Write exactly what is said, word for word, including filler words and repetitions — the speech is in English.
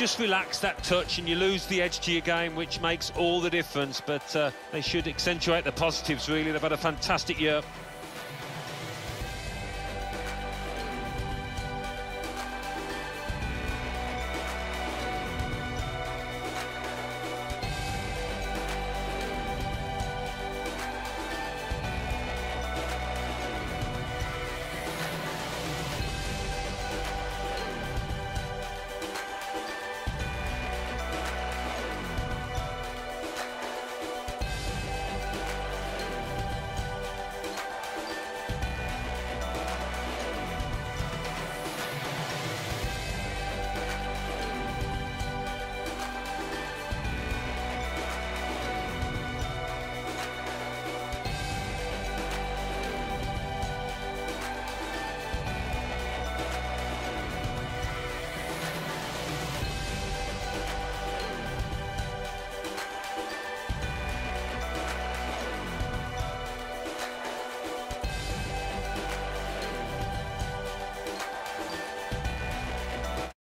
just relax that touch and you lose the edge to your game, which makes all the difference. But uh, they should accentuate the positives, really. They've had a fantastic year.